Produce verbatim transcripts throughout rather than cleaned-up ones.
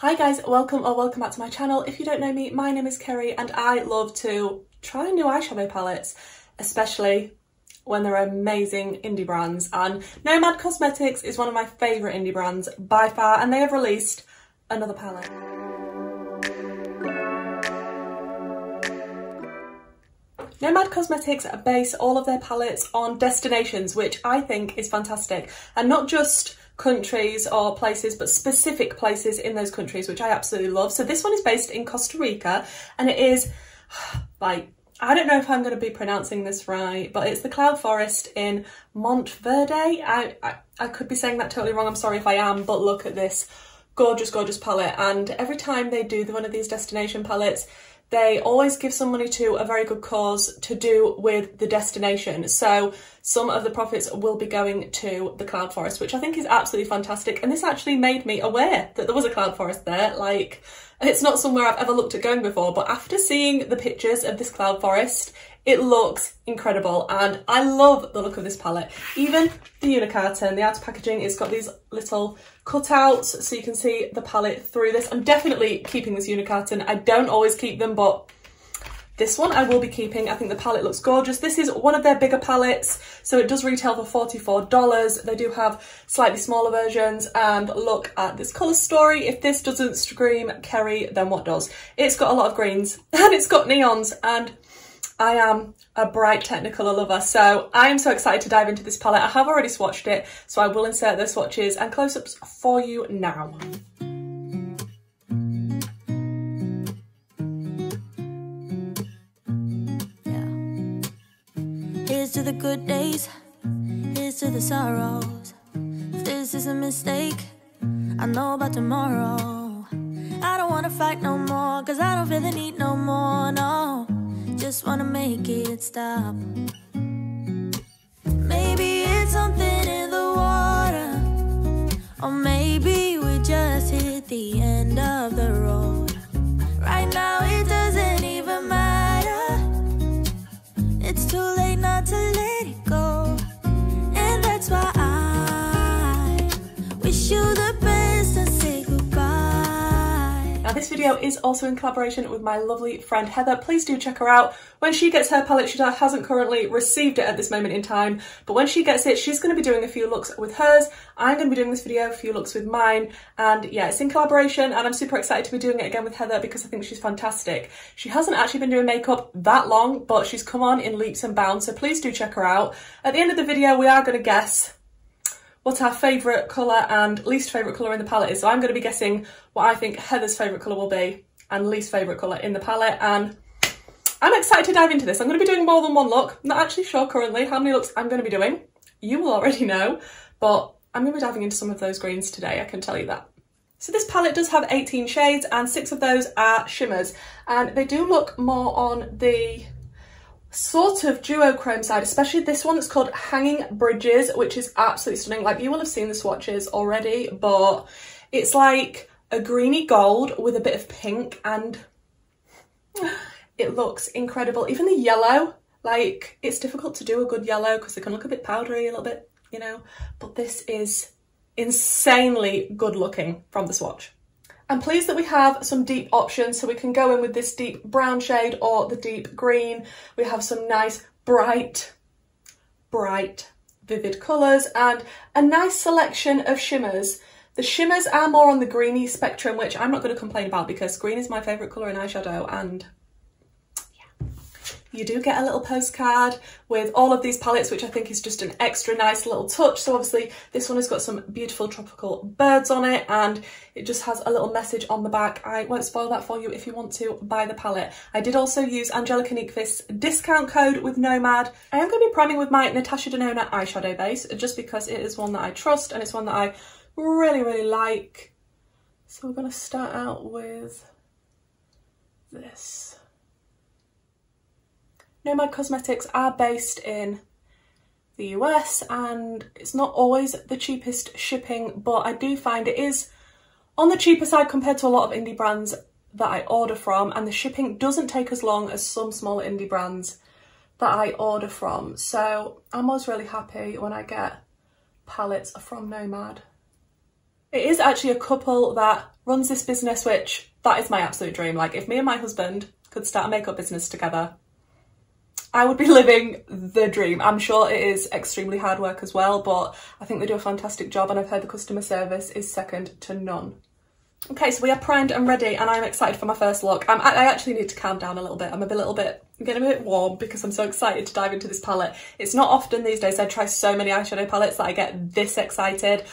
Hi guys, welcome or welcome back to my channel. If you don't know me, my name is Kerry and I love to try new eyeshadow palettes, especially when they're amazing indie brands, and Nomad Cosmetics is one of my favourite indie brands by far, and they have released another palette. Nomad Cosmetics base all of their palettes on destinations, which I think is fantastic, and not just countries or places but specific places in those countries, which I absolutely love. So this one is based in Costa Rica and it is like, I don't know if I'm going to be pronouncing this right, but it's the Cloud Forest in Montverde. I, I I could be saying that totally wrong, I'm sorry if I am, but look at this gorgeous gorgeous palette. And every time they do one of these destination palettes, they always give some money to a very good cause to do with the destination. So some of the profits will be going to the Cloud Forest, which I think is absolutely fantastic. And this actually made me aware that there was a Cloud Forest there. Like, it's not somewhere I've ever looked at going before, but after seeing the pictures of this Cloud Forest, it looks incredible. And I love the look of this palette. Even the Unicarton, the outer packaging, it's got these little cutouts so you can see the palette through this. I'm definitely keeping this Unicarton. I don't always keep them, but this one I will be keeping. I think the palette looks gorgeous. This is one of their bigger palettes, so it does retail for forty-four dollars. They do have slightly smaller versions, and look at this colour story. If this doesn't scream Kerry, then what does? It's got a lot of greens, and it's got neons, and I am a bright Technicolor lover, so I am so excited to dive into this palette. I have already swatched it, so I will insert those swatches and close-ups for you now. Here's to the good days, here's to the sorrows. If this is a mistake, I know about tomorrow. I don't wanna fight no more, cause I don't feel the need no more, no. Just wanna make it stop. Maybe it's something in the water, or maybe we just hit the end of the road. Right now it doesn't even matter, it's too late not to let it go. And that's why I wish you the best and say goodbye. Now this video is also in collaboration with my lovely friend Heather. Please do check her out. When she gets her palette, she hasn't currently received it at this moment in time, but when she gets it, she's going to be doing a few looks with hers. I'm going to be doing this video, a few looks with mine, and yeah, it's in collaboration, and I'm super excited to be doing it again with Heather because I think she's fantastic. She hasn't actually been doing makeup that long, but she's come on in leaps and bounds, so please do check her out. At the end of the video, we are going to guess what our favourite colour and least favourite colour in the palette is. So I'm going to be guessing what I think Heather's favourite colour will be and least favourite colour in the palette, and I'm excited to dive into this. I'm going to be doing more than one look. I'm not actually sure currently how many looks I'm going to be doing. You will already know, but I'm going to be diving into some of those greens today, I can tell you that. So this palette does have eighteen shades and six of those are shimmers, and they do look more on the sort of duochrome side, especially this one that's called Hanging Bridges, which is absolutely stunning. Like, you will have seen the swatches already, but it's like a greeny gold with a bit of pink, and it looks incredible. Even the yellow, like, it's difficult to do a good yellow because it can look a bit powdery, a little bit, you know, but this is insanely good looking from the swatch. I'm pleased that we have some deep options, so we can go in with this deep brown shade or the deep green. We have some nice bright, bright, vivid colours and a nice selection of shimmers. The shimmers are more on the greeny spectrum, which I'm not going to complain about because green is my favourite colour in eyeshadow, and yeah, you do get a little postcard with all of these palettes, which I think is just an extra nice little touch. So obviously this one has got some beautiful tropical birds on it, and it just has a little message on the back. I won't spoil that for you if you want to buy the palette. I did also use Angelica Neekvist's discount code with Nomad. I am going to be priming with my Natasha Denona eyeshadow base just because it is one that I trust and it's one that I really, really like. So we're going to start out with this. Nomad Cosmetics are based in the U S, and it's not always the cheapest shipping, but I do find it is on the cheaper side compared to a lot of indie brands that I order from, and the shipping doesn't take as long as some smaller indie brands that I order from. So I'm always really happy when I get palettes from Nomad. It is actually a couple that runs this business, which that is my absolute dream. Like, if me and my husband could start a makeup business together, I would be living the dream. I'm sure it is extremely hard work as well, but I think they do a fantastic job, and I've heard the customer service is second to none. Okay, so we are primed and ready, and I'm excited for my first look. I'm, I actually need to calm down a little bit. I'm a, bit, a little bit, I'm getting a bit warm because I'm so excited to dive into this palette. It's not often these days I try so many eyeshadow palettes that I get this excited,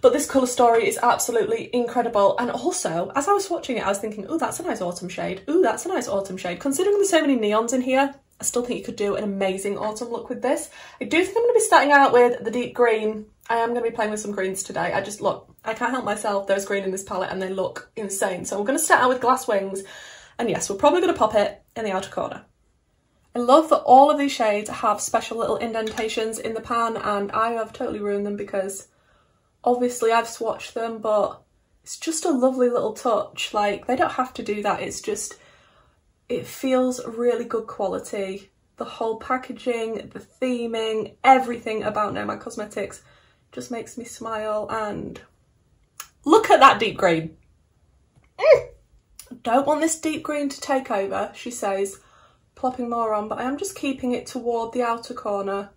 but this colour story is absolutely incredible. And also, as I was watching it, I was thinking, ooh, that's a nice autumn shade. Ooh, that's a nice autumn shade. Considering there's so many neons in here, I still think you could do an amazing autumn look with this. I do think I'm going to be starting out with the deep green. I am going to be playing with some greens today. I just, look, I can't help myself. There's green in this palette and they look insane. So we're going to start out with Glass Wings. And yes, we're probably going to pop it in the outer corner. I love that all of these shades have special little indentations in the pan, and I have totally ruined them because obviously I've swatched them, but it's just a lovely little touch. Like, they don't have to do that. It's just, it feels really good quality. The whole packaging, the theming, everything about Nomad Cosmetics just makes me smile. And look at that deep green. Mm. Don't want this deep green to take over, she says, plopping more on, but I am just keeping it toward the outer corner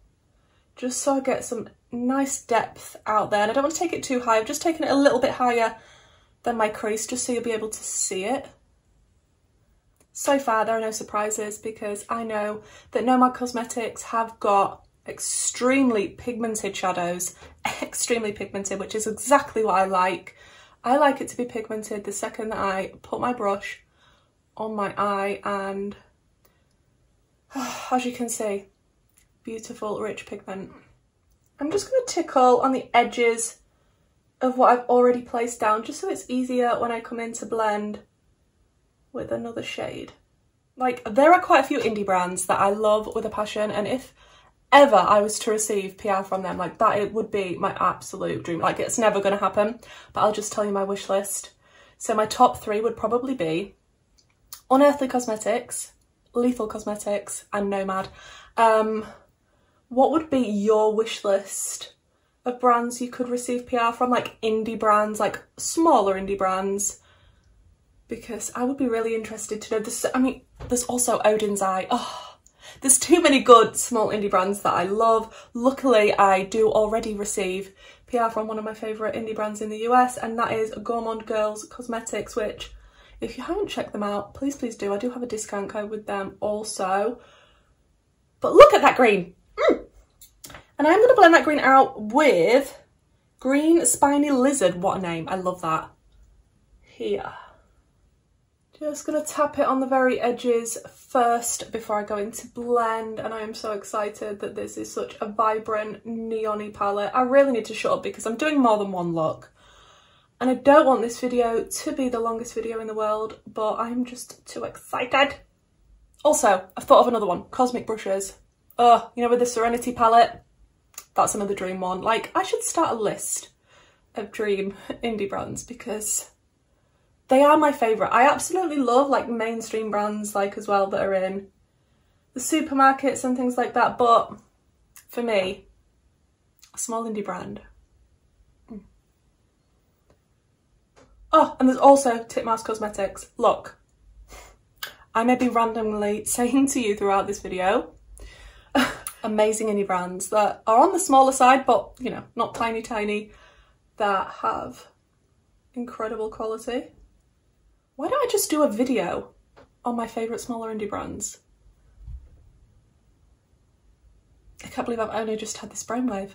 just so I get some nice depth out there. And I don't want to take it too high. I've just taken it a little bit higher than my crease just so you'll be able to see it. So far, there are no surprises because I know that Nomad Cosmetics have got extremely pigmented shadows, extremely pigmented, which is exactly what I like. I like it to be pigmented the second that I put my brush on my eye, and as you can see, beautiful, rich pigment. I'm just going to tickle on the edges of what I've already placed down just so it's easier when I come in to blend with another shade. Like, there are quite a few indie brands that I love with a passion, and if ever I was to receive P R from them, like, that it would be my absolute dream. Like, it's never going to happen, but I'll just tell you my wish list. So my top three would probably be Unearthly Cosmetics, Lethal Cosmetics, and Nomad. Um, what would be your wish list of brands you could receive P R from? Like, indie brands, like smaller indie brands, because I would be really interested to know this. I mean, there's also Odin's Eye. Oh, there's too many good small indie brands that I love. Luckily, I do already receive P R from one of my favourite indie brands in the U S, and that is Gourmand Girls Cosmetics, which, if you haven't checked them out, please, please do. I do have a discount code with them also. But look at that green. Mm. And I'm going to blend that green out with Green Spiny Lizard. What a name. I love that. Here. Just going to tap it on the very edges first before I go into blend, and I am so excited that this is such a vibrant neon-y palette. I really need to shut up because I'm doing more than one look, and I don't want this video to be the longest video in the world, but I'm just too excited. Also, I've thought of another one, Cosmic Brushes. Oh, you know, with the Serenity palette, that's another dream one. Like, I should start a list of dream indie brands because they are my favourite. I absolutely love, like, mainstream brands, like, as well, that are in the supermarkets and things like that. But for me, a small indie brand. Mm. Oh, and there's also Titmas Cosmetics. Look, I may be randomly saying to you throughout this video, amazing indie brands that are on the smaller side, but, you know, not tiny, tiny, that have incredible quality. Why don't I just do a video on my favourite smaller indie brands? I can't believe I've only just had this brainwave.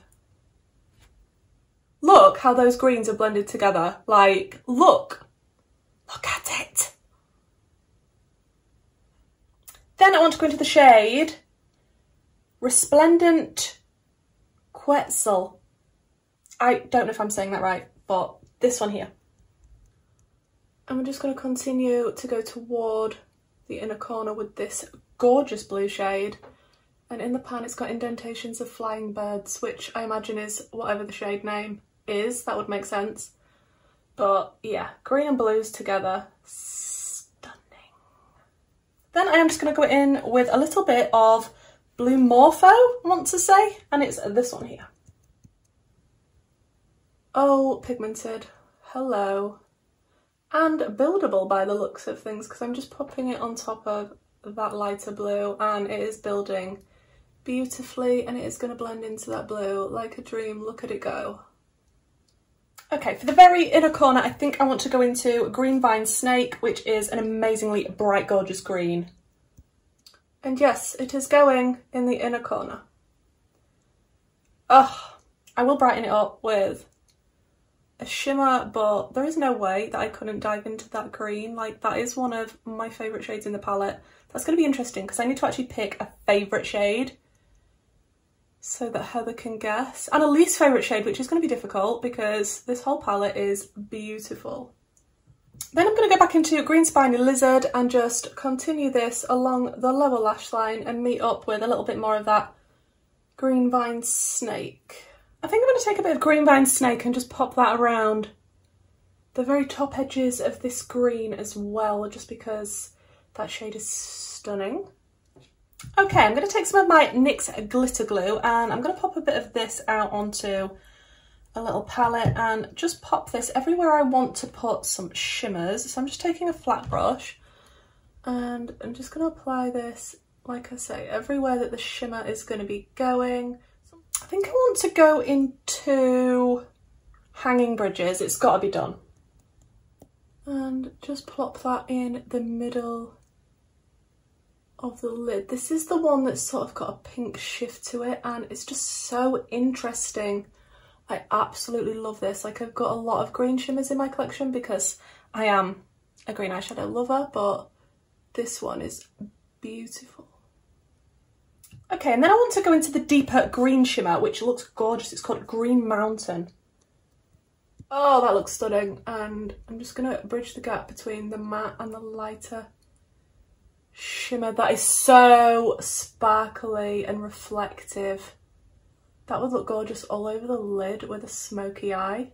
Look how those greens are blended together. Like, look. Look at it. Then I want to go into the shade Resplendent Quetzal. I don't know if I'm saying that right, but this one here. And we're just going to continue to go toward the inner corner with this gorgeous blue shade. And in the pan, it's got indentations of flying birds, which I imagine is whatever the shade name is. That would make sense. But yeah, green and blues together. Stunning. Then I am just going to go in with a little bit of Blue Morpho, I want to say. And it's this one here. oh pigmented, hello, and buildable by the looks of things, because I'm just popping it on top of that lighter blue and it is building beautifully and it is going to blend into that blue like a dream. Look at it go. Okay, for the very inner corner, I think I want to go into Green Vine Snake, which is an amazingly bright, gorgeous green. And yes, it is going in the inner corner. Ugh, I will brighten it up with a shimmer, but there is no way that I couldn't dive into that green. Like, that is one of my favourite shades in the palette. That's going to be interesting because I need to actually pick a favourite shade so that Heather can guess, and a least favourite shade, which is going to be difficult because this whole palette is beautiful. Then I'm going to go back into Green Spiny Lizard and just continue this along the lower lash line and meet up with a little bit more of that Green Vine Snake. I think I'm going to take a bit of Green Vine Snake and just pop that around the very top edges of this green as well, just because that shade is stunning. Okay, I'm going to take some of my NYX Glitter Glue and I'm going to pop a bit of this out onto a little palette and just pop this everywhere I want to put some shimmers. So I'm just taking a flat brush and I'm just going to apply this, like I say, everywhere that the shimmer is going to be going. I think I want to go into Hanging Bridges. It's got to be done. And just plop that in the middle of the lid. This is the one that's sort of got a pink shift to it and it's just so interesting. I absolutely love this. Like, I've got a lot of green shimmers in my collection because I am a green eyeshadow lover, but this one is beautiful. Okay, and then I want to go into the deeper green shimmer, which looks gorgeous. It's called Green Mountain. Oh, that looks stunning. And I'm just gonna bridge the gap between the matte and the lighter shimmer. That is so sparkly and reflective. That would look gorgeous all over the lid with a smoky eye.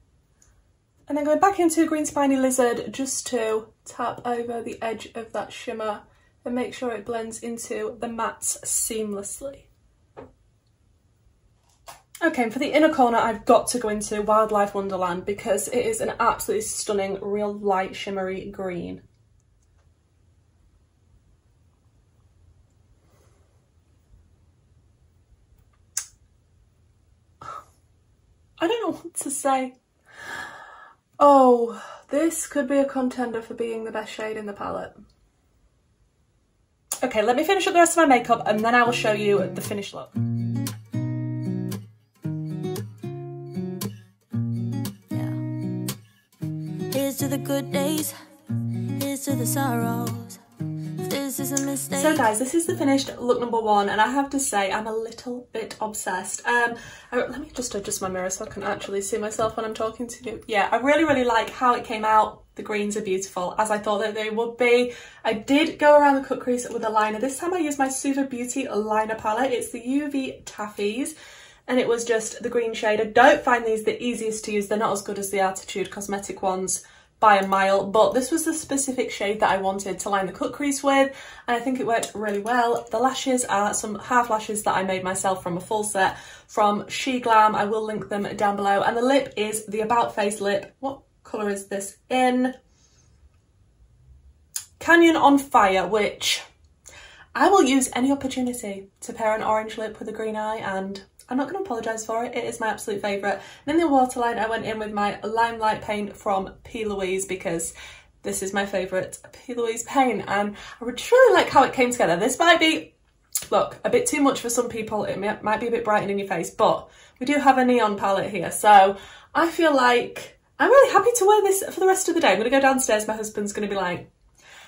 And then going back into Green Spiny Lizard just to tap over the edge of that shimmer and make sure it blends into the mattes seamlessly. Okay, and for the inner corner, I've got to go into Wildlife Wonderland because it is an absolutely stunning, real light, shimmery green. I don't know what to say. Oh, this could be a contender for being the best shade in the palette. Okay, let me finish up the rest of my makeup and then I will show you the finished look. Yeah. Here's to the good days, here's to the sorrows. So guys, this is the finished look number one and I have to say I'm a little bit obsessed. Um, I, let me just adjust my mirror so I can actually see myself when I'm talking to you. Yeah, I really, really like how it came out. The greens are beautiful, as I thought that they would be. I did go around the cut crease with a liner. This time I used my Suva Beauty liner palette. It's the U V Taffies and it was just the green shade. I don't find these the easiest to use. They're not as good as the Arttitude Cosmetic ones by a mile, but this was the specific shade that I wanted to line the cut crease with and I think it worked really well. The lashes are some half lashes that I made myself from a full set from She Glam. I will link them down below. And the lip is the About Face lip. What colour is this in? Canyon on Fire, which I will use any opportunity to pair an orange lip with a green eye and I'm not going to apologise for it, it is my absolute favourite. And in the waterline I went in with my Limelight paint from P. Louise because this is my favourite P. Louise paint and I would truly like how it came together. This might be, look, a bit too much for some people, it may, might be a bit brightened in your face, but we do have a neon palette here, so I feel like I'm really happy to wear this for the rest of the day. I'm going to go downstairs, my husband's going to be like,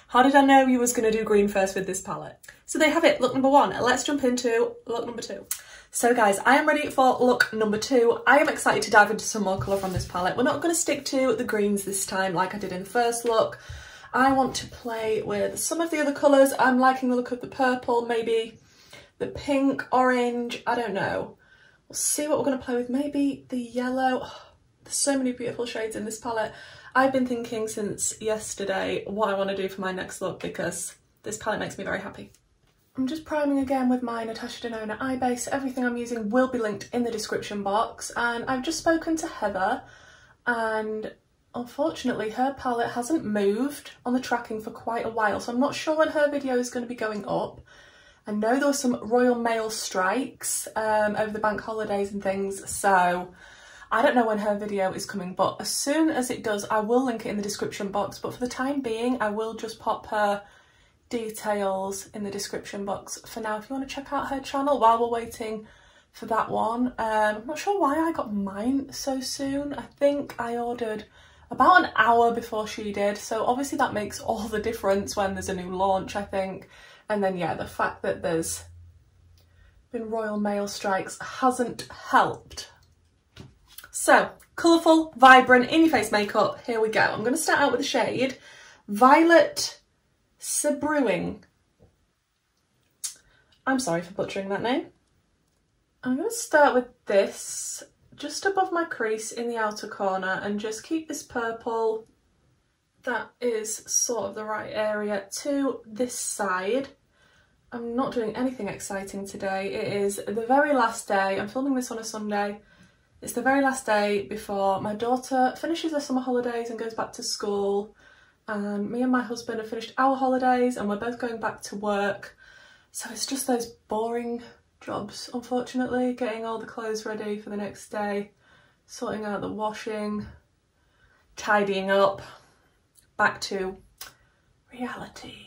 how did I know you was going to do green first with this palette? So there you have it, look number one. Let's jump into look number two. So guys, I am ready for look number two. I am excited to dive into some more colour from this palette. We're not going to stick to the greens this time like I did in the first look. I want to play with some of the other colours. I'm liking the look of the purple, maybe the pink, orange, I don't know. We'll see what we're going to play with. Maybe the yellow. Oh, there's so many beautiful shades in this palette. I've been thinking since yesterday what I want to do for my next look because this palette makes me very happy. I'm just priming again with my Natasha Denona eye base. Everything I'm using will be linked in the description box and I've just spoken to Heather and unfortunately her palette hasn't moved on the tracking for quite a while, so I'm not sure when her video is going to be going up. I know there were some Royal Mail strikes um, over the bank holidays and things, so I don't know when her video is coming, but as soon as it does I will link it in the description box. But for the time being I will just pop her details in the description box for now if you want to check out her channel while we're waiting for that one. um, I'm not sure why I got mine so soon. I think I ordered about an hour before she did, so obviously that makes all the difference when there's a new launch, I think. And then yeah, the fact that there's been Royal Mail strikes hasn't helped. So, colourful, vibrant, in-your-face makeup, here we go. I'm going to start out with the shade Violet Sebruing. I'm sorry for butchering that name. I'm going to start with this just above my crease in the outer corner and just keep this purple that is sort of the right area to this side. I'm not doing anything exciting today. It is the very last day. I'm filming this on a Sunday. It's the very last day before my daughter finishes her summer holidays and goes back to school, and me and my husband have finished our holidays and we're both going back to work. So it's just those boring jobs, unfortunately, getting all the clothes ready for the next day, sorting out the washing, tidying up, back to reality.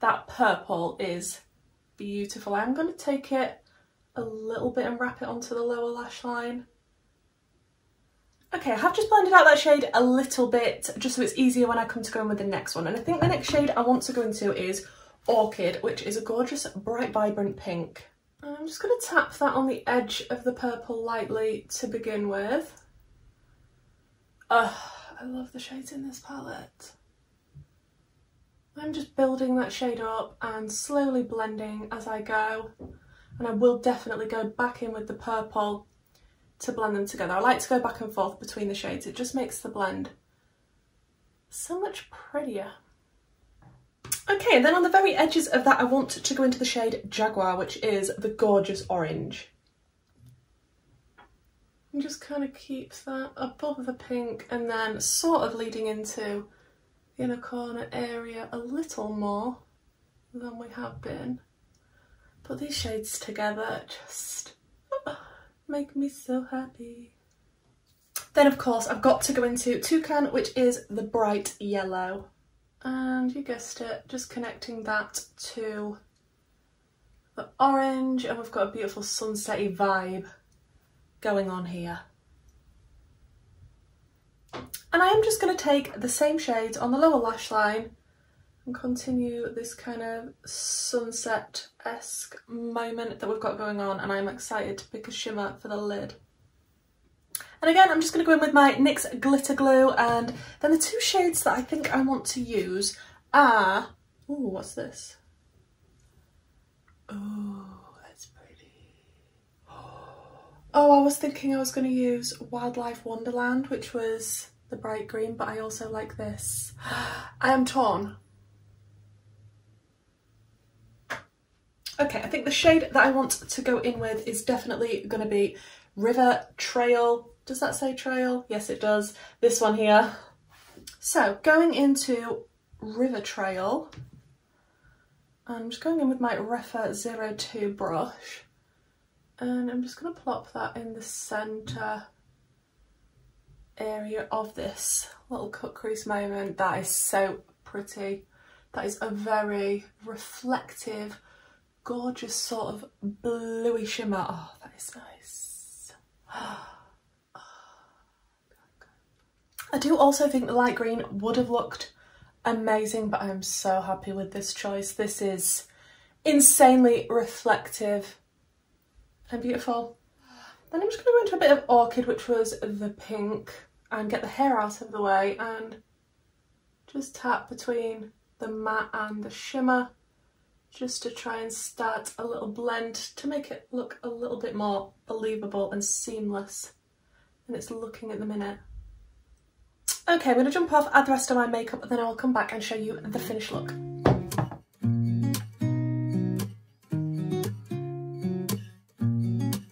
That purple is beautiful. I'm going to take it a little bit and wrap it onto the lower lash line. Okay, I have just blended out that shade a little bit just so it's easier when I come to go in with the next one, and I think the next shade I want to go into is Orchid, which is a gorgeous bright vibrant pink. I'm just going to tap that on the edge of the purple lightly to begin with. Oh, I love the shades in this palette. I'm just building that shade up and slowly blending as I go. And I will definitely go back in with the purple to blend them together. I like to go back and forth between the shades. It just makes the blend so much prettier. Okay, and then on the very edges of that, I want to go into the shade Jaguar, which is the gorgeous orange. And just kind of keep that above the pink and then sort of leading into the inner corner area a little more than we have been. Put these shades together, just oh, make me so happy. Then of course I've got to go into Toucan, which is the bright yellow, and you guessed it, just connecting that to the orange, and we've got a beautiful sunset-y vibe going on here. And I am just going to take the same shades on the lower lash line and continue this kind of sunset-esque moment that we've got going on, and I'm excited to pick a shimmer for the lid. And again, I'm just going to go in with my NYX Glitter Glue, and then the two shades that I think I want to use are... Ooh, what's this? Ooh, that's pretty. Oh, I was thinking I was going to use Wildlife Wonderland, which was the bright green, but I also like this. I am torn. Okay, I think the shade that I want to go in with is definitely going to be River Trail. Does that say trail? Yes, it does. This one here. So, going into River Trail, I'm just going in with my Refa zero two brush, and I'm just going to plop that in the centre area of this little cut crease moment. That is so pretty. That is a very reflective, gorgeous sort of bluey shimmer. Oh, that is nice. I do also think the light green would have looked amazing, but I am so happy with this choice. This is insanely reflective and beautiful. Then I'm just going to go into a bit of Orchid, which was the pink, and get the hair out of the way and just tap between the matte and the shimmer, just to try and start a little blend to make it look a little bit more believable and seamless than it's looking at the minute. Okay, I'm going to jump off, add the rest of my makeup, and then I'll come back and show you the finished look.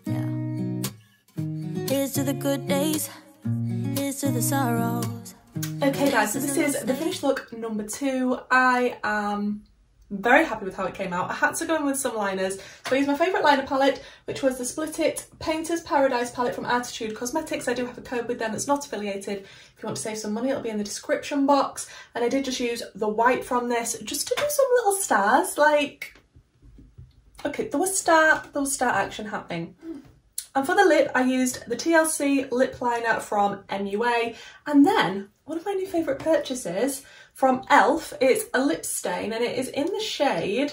Yeah. Here's to the good days, to the sorrows. Okay guys, so this is the finished look number two. I am very happy with how it came out. I had to go in with some liners, so I used my favourite liner palette, which was the Split It Painter's Paradise palette from Arttitude Cosmetics. I do have a code with them that's not affiliated. If you want to save some money, it'll be in the description box. And I did just use the white from this just to do some little stars. Like, okay, there was star, there was star action happening. And for the lip, I used the T L C lip liner from M U A. And then one of my new favourite purchases from e l f It's a lip stain, and it is in the shade,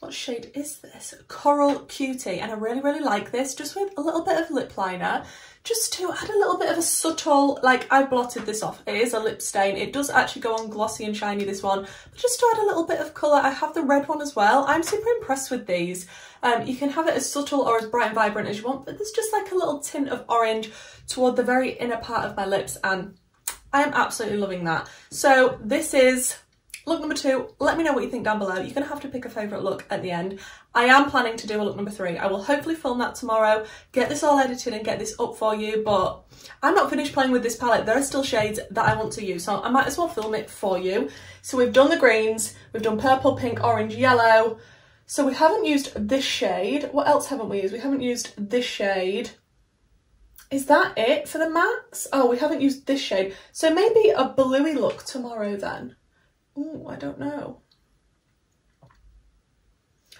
what shade is this? Coral Cutie. And I really, really like this, just with a little bit of lip liner, just to add a little bit of a subtle, like, I blotted this off. It is a lip stain. It does actually go on glossy and shiny, this one, but just to add a little bit of colour. I have the red one as well. I'm super impressed with these. Um, you can have it as subtle or as bright and vibrant as you want, but there's just like a little tint of orange toward the very inner part of my lips, and I am absolutely loving that. So this is look number two. Let me know what you think down below. You're going to have to pick a favourite look at the end. I am planning to do a look number three. I will hopefully film that tomorrow, get this all edited and get this up for you, but I'm not finished playing with this palette. There are still shades that I want to use, so I might as well film it for you. So we've done the greens, we've done purple, pink, orange, yellow. So we haven't used this shade. What else haven't we used? We haven't used this shade. Is that it for the mattes? Oh, we haven't used this shade. So maybe a bluey look tomorrow then. Ooh, I don't know.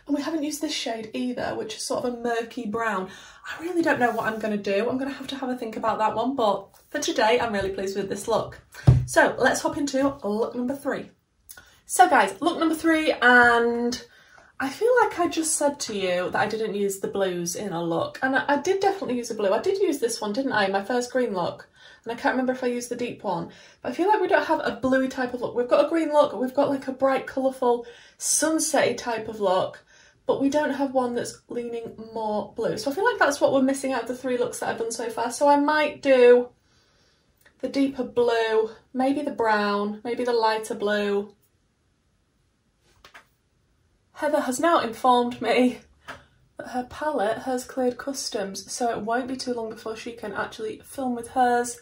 And we haven't used this shade either, which is sort of a murky brown. I really don't know what I'm going to do. I'm going to have to have a think about that one. But for today, I'm really pleased with this look. So let's hop into look number three. So guys, look number three, and I feel like I just said to you that I didn't use the blues in a look, and I, I did definitely use a blue. I did use this one, didn't I? My first green look, and I can't remember if I used the deep one, but I feel like we don't have a bluey type of look. We've got a green look, we've got like a bright, colourful, sunset-y type of look, but we don't have one that's leaning more blue. So I feel like that's what we're missing out of the three looks that I've done so far. So I might do the deeper blue, maybe the brown, maybe the lighter blue. Heather has now informed me that her palette has cleared customs, so it won't be too long before she can actually film with hers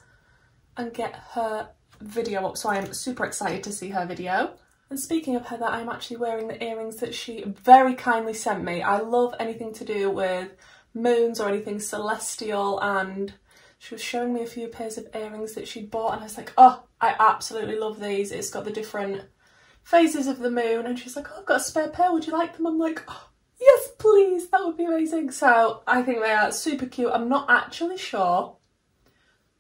and get her video up. So I am super excited to see her video. And speaking of Heather, I'm actually wearing the earrings that she very kindly sent me. I love anything to do with moons or anything celestial, and she was showing me a few pairs of earrings that she'd bought, and I was like, oh, I absolutely love these. It's got the different phases of the moon, and she's like, oh, I've got a spare pair, would you like them? I'm like, oh, yes please, that would be amazing. So I think they are super cute. I'm not actually sure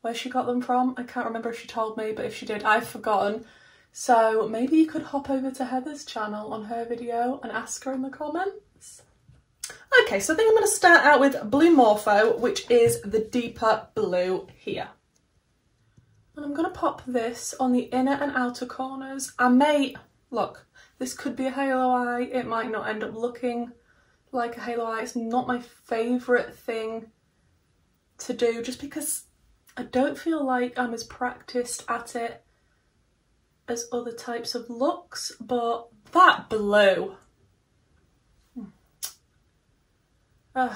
where she got them from. I can't remember if she told me, but if she did, I've forgotten. So maybe you could hop over to Heather's channel on her video and ask her in the comments. Okay, so I think I'm going to start out with Blue Morpho, which is the deeper blue here. And I'm going to pop this on the inner and outer corners. I may... Look, this could be a halo eye. It might not end up looking like a halo eye. It's not my favourite thing to do, just because I don't feel like I'm as practised at it as other types of looks, but that blue. Uh,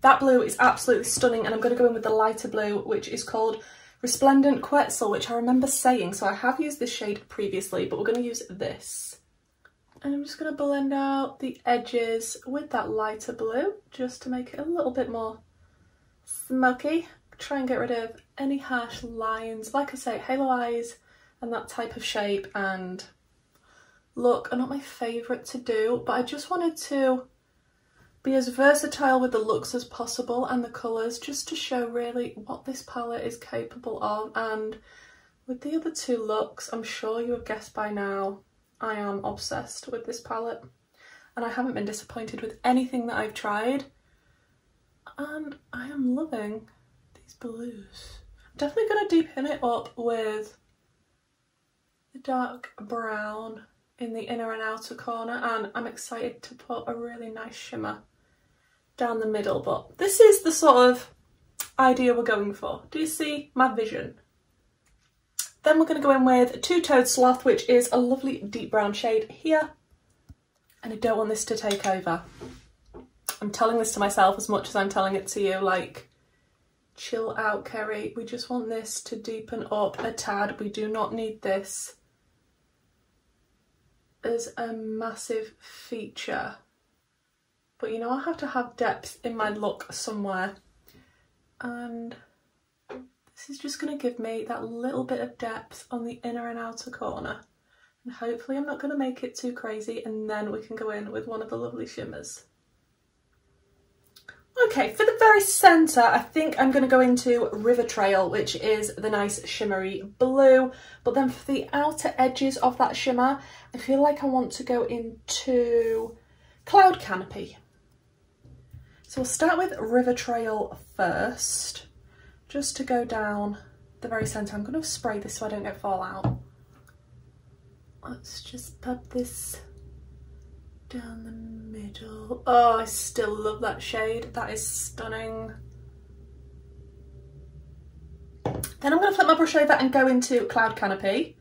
that blue is absolutely stunning, and I'm going to go in with the lighter blue, which is called Resplendent Quetzal, which I remember saying, so I have used this shade previously, but we're going to use this. And I'm just going to blend out the edges with that lighter blue, just to make it a little bit more smoky. Try and get rid of any harsh lines. Like I say, halo eyes and that type of shape and look are not my favourite to do, but I just wanted to be as versatile with the looks as possible and the colours, just to show really what this palette is capable of. And with the other two looks, I'm sure you have guessed by now, I am obsessed with this palette, and I haven't been disappointed with anything that I've tried, and I am loving these blues. I'm definitely going to deepen it up with the dark brown in the inner and outer corner, and I'm excited to put a really nice shimmer down the middle. But this is the sort of idea we're going for. Do you see my vision? Then we're going to go in with Two-Toed Sloth, which is a lovely deep brown shade here, and I don't want this to take over. I'm telling this to myself as much as I'm telling it to you. Like, Chill out, Kerry. We just want this to deepen up a tad. We do not need this as a massive feature. But you know, I have to have depth in my look somewhere. And this is just going to give me that little bit of depth on the inner and outer corner. And hopefully I'm not going to make it too crazy, and then we can go in with one of the lovely shimmers. Okay, for the very centre, I think I'm going to go into River Trail, which is the nice shimmery blue. But then for the outer edges of that shimmer, I feel like I want to go into Cloud Canopy. So we'll start with River Trail first, just to go down the very centre. I'm going to spray this so I don't get fallout. Let's just pop this down the middle. Oh, I still love that shade. That is stunning. Then I'm going to flip my brush over and go into Cloud Canopy.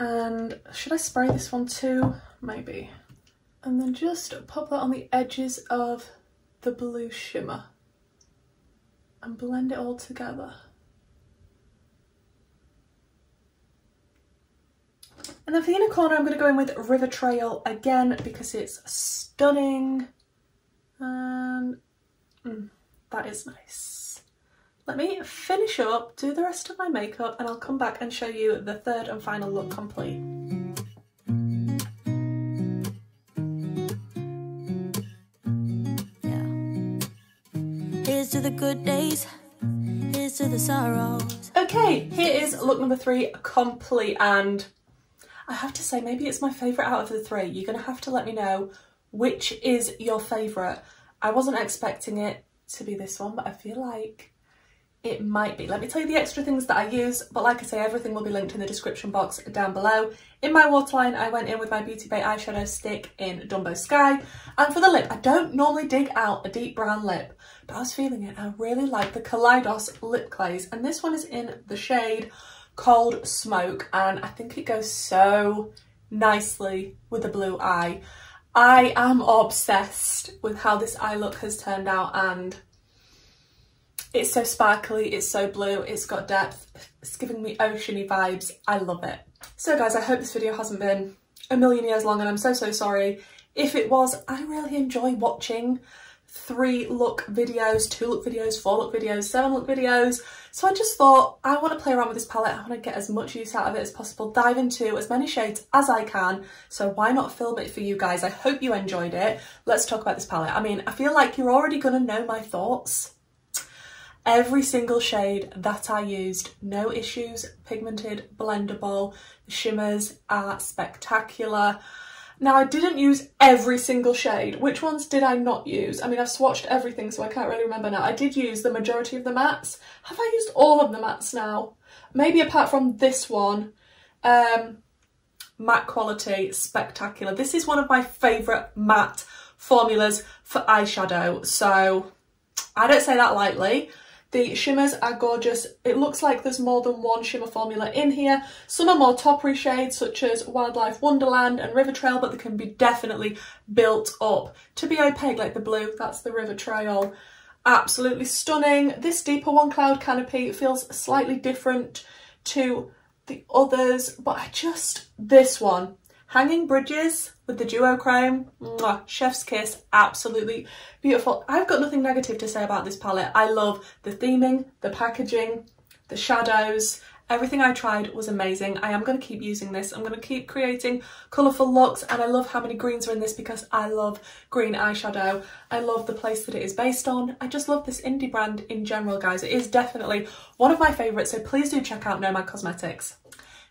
And should I spray this one too? Maybe. And then just pop that on the edges of the blue shimmer and blend it all together. And then for the inner corner, I'm going to go in with River Trail again because it's stunning. And mm, that is nice. Let me finish up, do the rest of my makeup, and I'll come back and show you the third and final look complete. Yeah. Here's to the good days. Here's to the sorrows. Okay, here is look number three complete, and I have to say, maybe it's my favourite out of the three. You're going to have to let me know which is your favourite. I wasn't expecting it to be this one, but I feel like it might be. Let me tell you the extra things that I use, but like I say, everything will be linked in the description box down below. In my waterline, I went in with my Beauty Bay eyeshadow stick in Dumbo Sky. And for the lip, I don't normally dig out a deep brown lip, but I was feeling it. I really like the Kaleidos lip glaze, and this one is in the shade Cold Smoke, and I think it goes so nicely with the blue eye. I am obsessed with how this eye look has turned out, and it's so sparkly, it's so blue, it's got depth, it's giving me oceany vibes. I love it. So guys, I hope this video hasn't been a million years long, and I'm so so sorry if it was. I really enjoy watching three look videos, two look videos, four look videos, seven look videos. So I just thought, I want to play around with this palette. I want to get as much use out of it as possible, dive into as many shades as I can. So why not film it for you guys? I hope you enjoyed it. Let's talk about this palette. I mean, I feel like you're already going to know my thoughts. Every single shade that I used, no issues, pigmented, blendable. The shimmers are spectacular. Now, I didn't use every single shade. Which ones did I not use? I mean, I've swatched everything, so I can't really remember now. I did use the majority of the mattes. Have I used all of the mattes now? Maybe apart from this one. Um, matte quality, spectacular. This is one of my favourite matte formulas for eyeshadow, so I don't say that lightly. The shimmers are gorgeous. It looks like there's more than one shimmer formula in here. Some are more toppery shades such as Wildlife Wonderland and River Trail, but they can be definitely built up to be opaque like the blue. That's the River Trail. Absolutely stunning. This deeper one, Cloud Canopy, feels slightly different to the others, but I just, this one, Hanging Bridges with the duochrome, mwah, chef's kiss, absolutely beautiful. I've got nothing negative to say about this palette. I love the theming, the packaging, the shadows. Everything I tried was amazing. I am going to keep using this. I'm going to keep creating colourful looks, and I love how many greens are in this because I love green eyeshadow. I love the place that it is based on. I just love this indie brand in general, guys. It is definitely one of my favourites, so please do check out Nomad Cosmetics.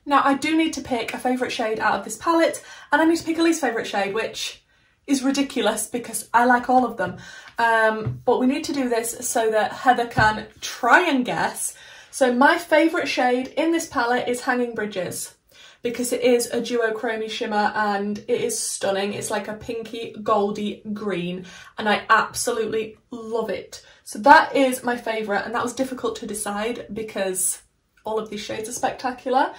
Now, I do need to pick a favourite shade out of this palette, and I need to pick a least favourite shade, which is ridiculous because I like all of them. Um, but we need to do this so that Heather can try and guess. So my favourite shade in this palette is Hanging Bridges because it is a duochrome shimmer and it is stunning. It's like a pinky goldy green and I absolutely love it. So that is my favourite, and that was difficult to decide because all of these shades are spectacular.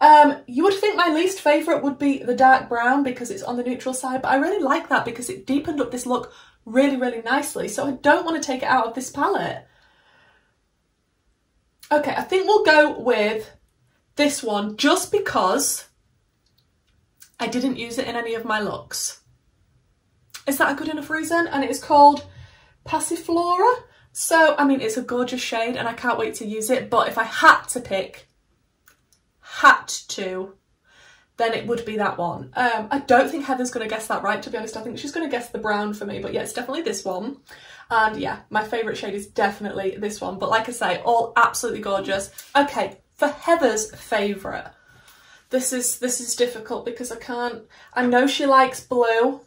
Um, you would think my least favourite would be the dark brown because it's on the neutral side, but I really like that because it deepened up this look really, really nicely. So I don't want to take it out of this palette. Okay, I think we'll go with this one just because I didn't use it in any of my looks. Is that a good enough reason? And it's called Passiflora. So, I mean, it's a gorgeous shade and I can't wait to use it. But if I had to pick, had to, then it would be that one. Um, I don't think Heather's going to guess that right, to be honest. I think she's going to guess the brown for me, but yeah, it's definitely this one. And yeah, my favourite shade is definitely this one. But like I say, all absolutely gorgeous. Okay, for Heather's favourite, this is, this is difficult because I can't... I know she likes blue.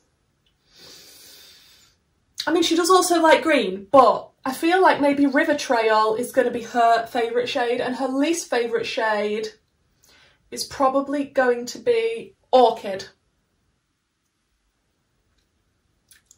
I mean, she does also like green, but I feel like maybe River Trail is going to be her favourite shade, and her least favourite shade... is probably going to be Orchid.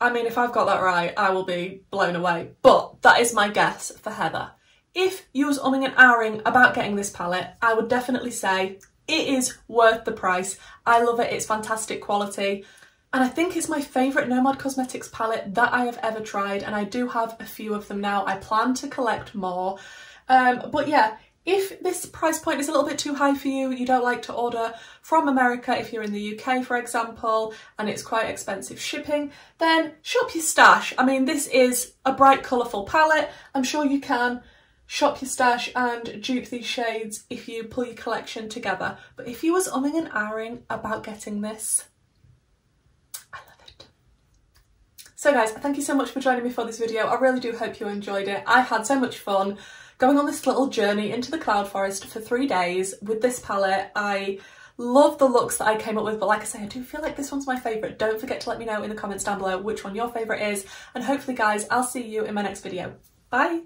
I mean, if I've got that right, I will be blown away, but that is my guess for Heather. If you was umming and ahhing about getting this palette, I would definitely say it is worth the price. I love it, it's fantastic quality. And I think it's my favourite Nomad Cosmetics palette that I have ever tried, and I do have a few of them now. I plan to collect more, um, but yeah, if this price point is a little bit too high for you, you don't like to order from America if you're in the U K, for example, and it's quite expensive shipping, then shop your stash. I mean, this is a bright, colourful palette. I'm sure you can shop your stash and dupe these shades if you pull your collection together. But if you was umming and ahhing about getting this, I love it. So guys, thank you so much for joining me for this video. I really do hope you enjoyed it. I had so much fun going on this little journey into the cloud forest for three days with this palette. I love the looks that I came up with, but like I say, I do feel like this one's my favourite. Don't forget to let me know in the comments down below which one your favourite is, and hopefully guys, I'll see you in my next video. Bye!